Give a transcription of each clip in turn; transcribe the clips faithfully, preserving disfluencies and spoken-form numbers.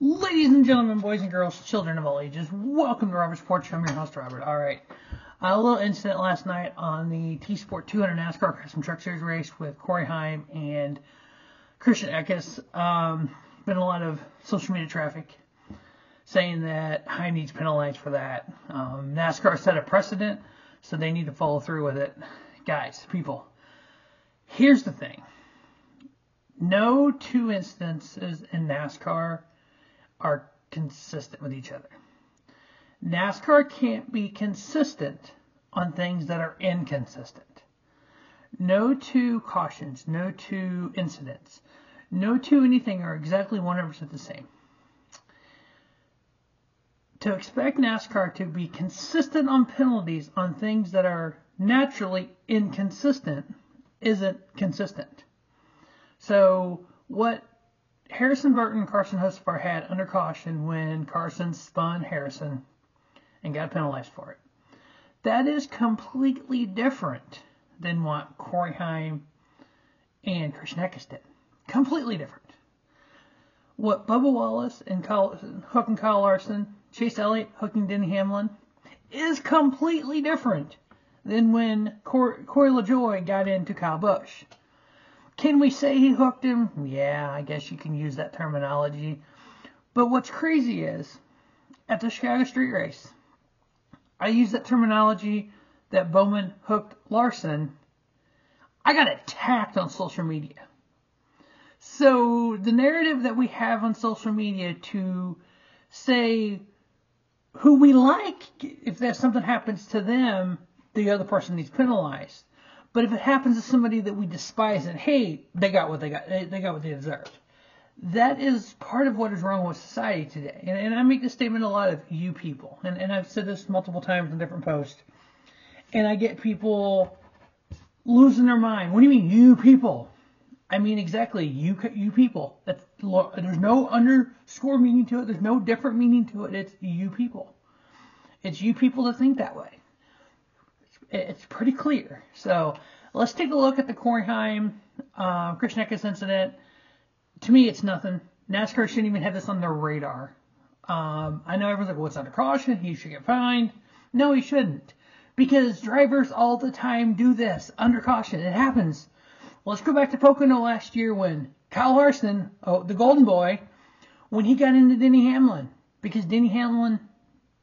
Ladies and gentlemen, boys and girls, children of all ages, welcome to Robert's Porch. I'm your host, Robert. All right. Uh, a little incident last night on the T-Sport two hundred NASCAR Custom Truck Series race with Corey Heim and Christian Eckes. Um, been a lot of social media traffic saying that Heim needs penalized for that. Um, NASCAR set a precedent, so they need to follow through with it. Guys, people, here's the thing. No two instances in NASCAR are consistent with each other. NASCAR can't be consistent on things that are inconsistent. No two cautions, no two incidents, no two anything are exactly one hundred percent the same. To expect NASCAR to be consistent on penalties on things that are naturally inconsistent isn't consistent. So what Harrison Burton and Carson Hocevar had under caution when Carson spun Harrison and got penalized for it, that is completely different than what Corey Heim and Christian Eckes did. Completely different. What Bubba Wallace and Kyle, hooking Kyle Larson, Chase Elliott hooking Denny Hamlin, is completely different than when Cor, Cor LaJoy got into Kyle Busch. Can we say he hooked him? Yeah, I guess you can use that terminology. But what's crazy is, at the Chicago Street Race, I used that terminology that Bowman hooked Larson. I got attacked on social media. So the narrative that we have on social media to say who we like, if there's something happens to them, the other person needs penalized. But if it happens to somebody that we despise and hate, they got what they got. They, they got what they deserved. That is part of what is wrong with society today. And, and I make this statement a lot of you people. And, and I've said this multiple times in different posts. And I get people losing their mind. What do you mean, you people? I mean, exactly, you you people. That's, there's no underscore meaning to it. There's no different meaning to it. It's you people. It's you people that think that way. It's pretty clear. So let's take a look at the Corey Heim, uh, Christian Eckes incident. To me, it's nothing. NASCAR shouldn't even have this on their radar. Um, I know everyone's like, well, it's under caution. He should get fined. No, he shouldn't. Because drivers all the time do this under caution. It happens. Let's go back to Pocono last year when Kyle Larson, oh, the golden boy, when he got into Denny Hamlin. Because Denny Hamlin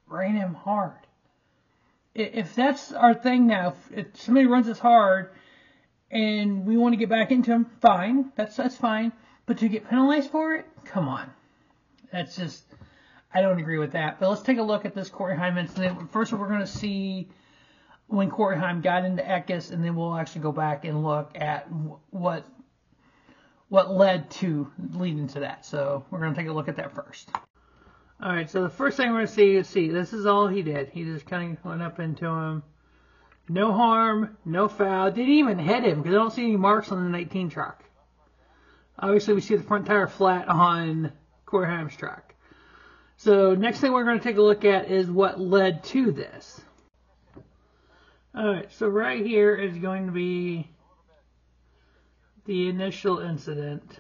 ran him hard. If that's our thing now, if somebody runs us hard and we want to get back into them, fine. That's that's fine. But to get penalized for it, come on. That's just, I don't agree with that. But let's take a look at this Corey Heim incident. First, we're going to see when Corey Heim got into Eckes, and then we'll actually go back and look at what what led to leading to that. So we're going to take a look at that first. All right, so the first thing we're going to see is, see, this is all he did. He just kind of went up into him. No harm, no foul. Didn't even hit him because I don't see any marks on the nineteen truck. Obviously, we see the front tire flat on Corey Heim's truck. So next thing we're going to take a look at is what led to this. All right, so right here is going to be the initial incident.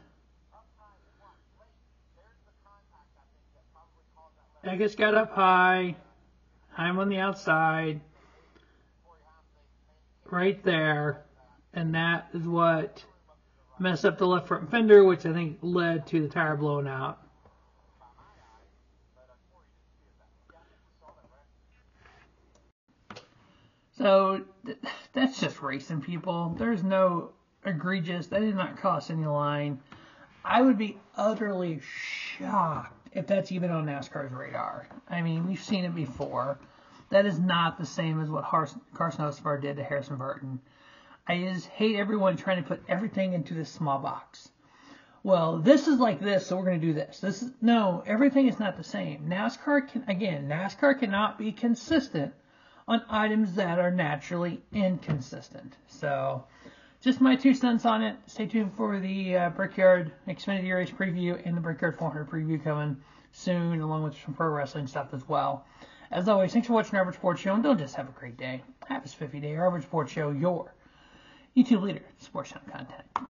Eckes got up high, Heim on the outside, right there, and that is what messed up the left front fender, which I think led to the tire blowing out. So th that's just racing, people. There's no egregious, that did not cross any line. I would be utterly shocked if that's even on NASCAR's radar. I mean, we've seen it before. That is not the same as what Carson Hocevar did to Harrison Burton. I just hate everyone trying to put everything into this small box. Well, this is like this, so we're going to do this. This is, no, everything is not the same. NASCAR can, again, NASCAR cannot be consistent on items that are naturally inconsistent. So, just my two cents on it. Stay tuned for the uh, Brickyard Xfinity race preview and the Brickyard four hundred preview coming soon, along with some pro wrestling stuff as well. As always, thanks for watching Robert's Sports Show, and don't just have a great day. Have a spiffy day. Robert's Sports Show, your YouTube leader in sports channel content.